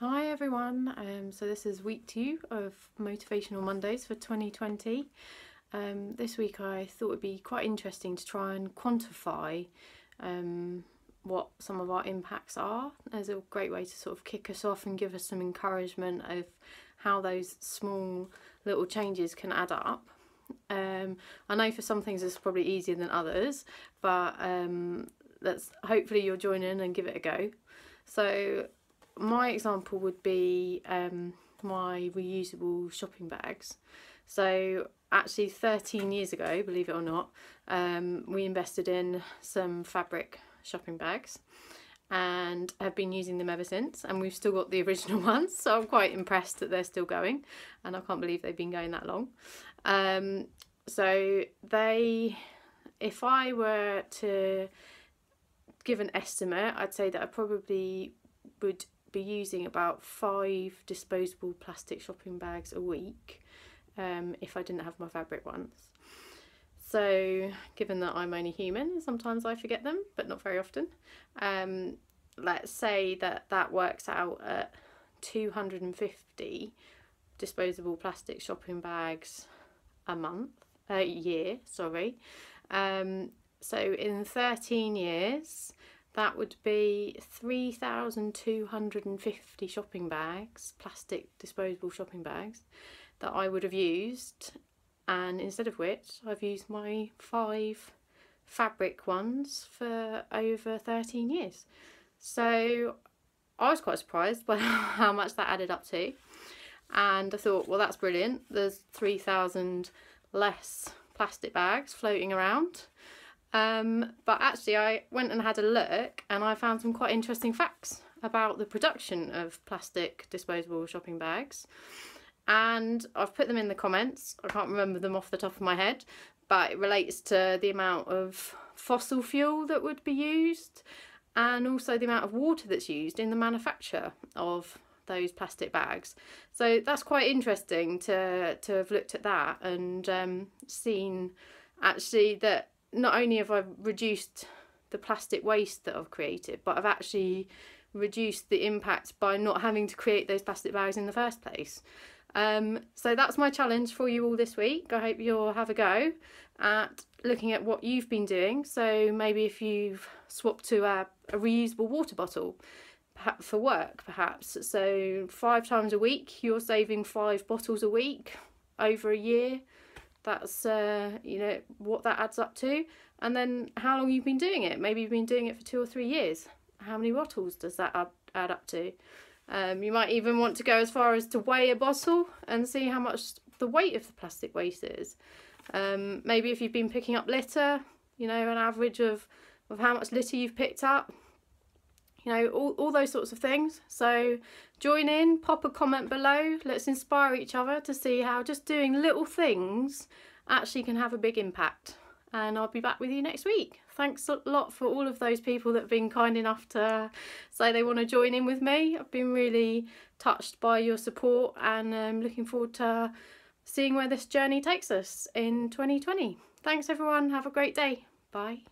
Hi everyone, so this is week 2 of Motivational Mondays for 2020. This week I thought it would be quite interesting to try and quantify what some of our impacts are, as a great way to sort of kick us off and give us some encouragement of how those small little changes can add up. I know for some things it's probably easier than others, but hopefully you'll join in and give it a go. So my example would be my reusable shopping bags. So actually 13 years ago, believe it or not, we invested in some fabric shopping bags and have been using them ever since, and we've still got the original ones, so I'm quite impressed that they're still going, and I can't believe they've been going that long. So if I were to give an estimate, I'd say that I probably would be using about 5 disposable plastic shopping bags a week if I didn't have my fabric ones. So given that I'm only human, sometimes I forget them, but not very often. Let's say that works out at 250 disposable plastic shopping bags a year, sorry. So in 13 years, that would be 3,250 shopping bags, plastic disposable shopping bags, that I would have used, and instead of which I've used my 5 fabric ones for over 13 years. So I was quite surprised by how much that added up to, and I thought, well, that's brilliant, there's 3,000 less plastic bags floating around. But actually I went and had a look, and I found some quite interesting facts about the production of plastic disposable shopping bags, and I've put them in the comments. I can't remember them off the top of my head, but it relates to the amount of fossil fuel that would be used, and also the amount of water that's used in the manufacture of those plastic bags. So that's quite interesting to have looked at that and seen actually that not only have I reduced the plastic waste that I've created, but I've actually reduced the impact by not having to create those plastic bags in the first place. So that's my challenge for you all this week. I hope you'll have a go at looking at what you've been doing. So maybe if you've swapped to a reusable water bottle for work, perhaps. So 5 times a week, you're saving 5 bottles a week over a year. That's you know, what that adds up to, and then how long you've been doing it. Maybe you've been doing it for 2 or 3 years. How many bottles does that add up to? You might even want to go as far as to weigh a bottle and see how much the weight of the plastic waste is. Maybe if you've been picking up litter, you know, an average of how much litter you've picked up, you know, all those sorts of things. So join in, pop a comment below. Let's inspire each other to see how just doing little things actually can have a big impact. And I'll be back with you next week. Thanks a lot for all of those people that have been kind enough to say they want to join in with me. I've been really touched by your support, and I'm looking forward to seeing where this journey takes us in 2020. Thanks everyone, have a great day. Bye.